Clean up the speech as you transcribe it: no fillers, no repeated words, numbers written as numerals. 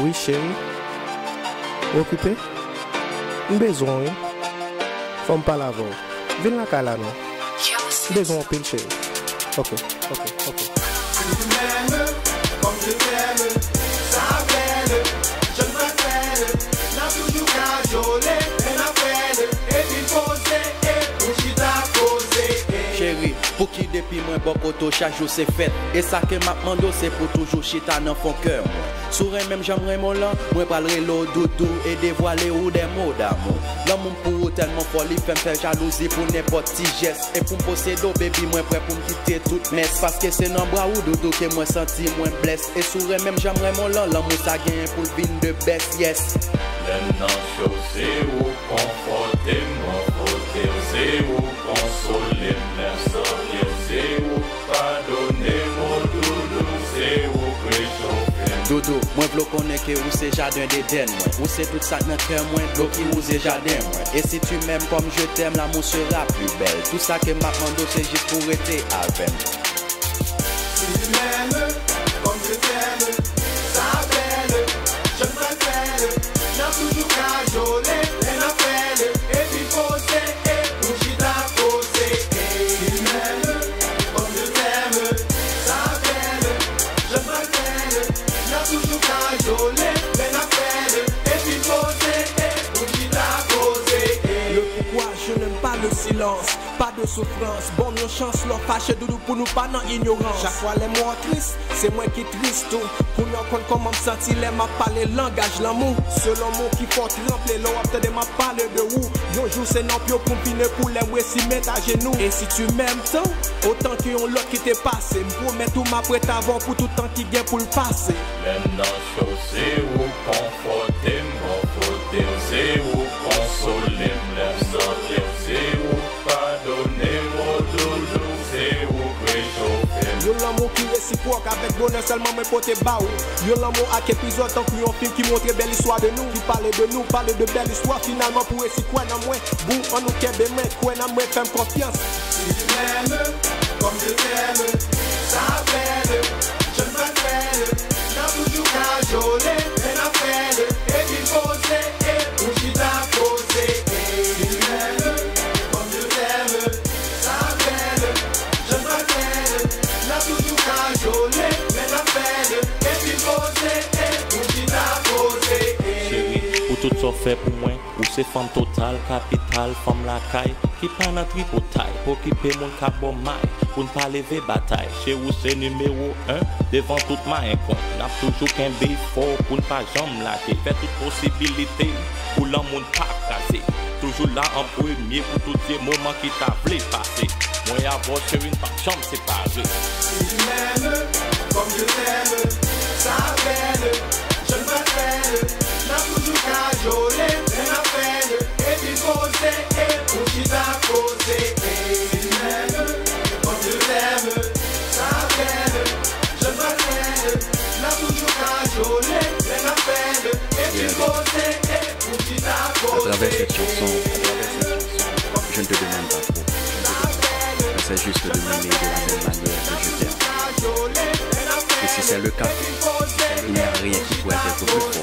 Oui chérie, occupé, besoin, femme pas la voix, viens la cala non, besoin pile chérie, ok. Si tu m'aimes, comme je t'aime, ça appelle, je me rappelle, n'a toujours cajolé, elle appelle, et puis posé. Pour qui depuis moi bon poteau chaque jour c'est fête. Et ça que m'a demandé c'est pour toujours chita dans fond cœur. Sourire même j'aimerais mon lan, moi parlerai l'eau doudou et dévoiler ou des mots d'amour. L'amour pour tellement folie, fait me faire jalousie pour n'importe qui geste. Et pour me posséder baby moi prêt pour me quitter toute messe. Parce que c'est dans bras ou doudou que moi senti moins blesse. Et sourire même j'aimerais mon lan, l'amour ça gagne pour le vin de baisse, yes. Maintenant chaussée ou confortez moi côté, c'est où consoler merci. Doudou, moi v'lo connais que ou c'est jardin d'Éden, ou c'est tout ça dans cœur moi, l'eau qui ou c'est jardin. Et si tu m'aimes comme je t'aime, l'amour sera plus belle. Tout ça que m'a demandé c'est juste pour être avec. Si tu m'aimes comme je t'aime, ça appelle, je me rappelle, n'a toujours cajolé, elle appelle, et puis posé, et pour j'y t'a posé. Si tu m'aimes comme je t'aime, ça appelle, je me rappelle. Toujours cajolé, mais n'a fait et puis posé, et pour qui t'a posé. Le pourquoi je n'aime pas le silence, pas de souffrance, bon nos chances, l'on fâche doudou pour nous pas dans ignorance. Chaque fois les mots tristes, c'est moi qui triste tout. Pour nous compte comment me sentir, les m'a parlé langage l'amour. Selon mot qui porte remplir l'eau, après m'a parlé de où. Yo joue c'est non pio combiné pour les ouais si mettre à genoux. Et si tu m'aimes tant, autant que on l'autre qui t'est passé, me promets tout m'a prêt avant pour tout temps qui gagne pour le passer. Même dans chaussée ou conforté, mon côté, c'est où consoler, même sortir, c'est où pardonner, mon douleur, c'est où préchauffer. Yo l'amour qui réciproque avec bonheur seulement mes potes baou. Yo l'amour à qu'épisode tant qu'on film qui montre belle histoire de nous, qui parle de nous, parle de belle histoire finalement pour récit quoi dans moi, bou on nous qu'aime mais quoi dans moi fais confiance. Si tu m'aimes comme je t'aime, ça appelle, je me rappelle. Toujours cajolé, elle a fait le et puis posé, et pour qui t'a posé. Si tu m'aimes, comme je t'aime, ça appelle, je me rappelle, là toujours cajolé, elle a fait le et puis posé, et pour qui t'a posé. Chérie, où tout ça fait pour moi, où c'est femme totale, capitale, femme la caille, qui prend la tripotaille, pour occuper mon cabot maille. Pour ne pas lever bataille, chez vous c'est numéro 1 devant toute ma incon. N'a toujours qu'un bille fort pour ne pas jamais lâcher. Fait toute possibilité pour l'amour pas casser. Toujours là en premier pour tous les moments qui t'a voulu passer. Moi avoir chérie une pas jamais séparée. Si tu m'aimes comme je t'aime, ça appelle, je me rappelle. N'a toujours cajolé, elle appelle, et puis posé, et pour qui t'a posé. Si tu m'aimes ça appelle, je me rappelle, là toujours cajolé, elle appelle, et puis posé, et pour qui t'a posé. À travers cette chanson, je ne te demande pas trop. Mais c'est juste de m'aimer de la même manière que je t'aime. Et si c'est le cas, il n'y a rien qui pourrait être plus.